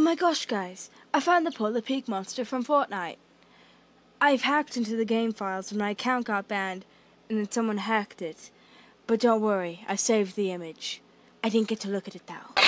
Oh my gosh, guys, I found the Polar Peak monster from Fortnite. I've hacked into the game files when my account got banned and then someone hacked it. But don't worry, I saved the image. I didn't get to look at it though.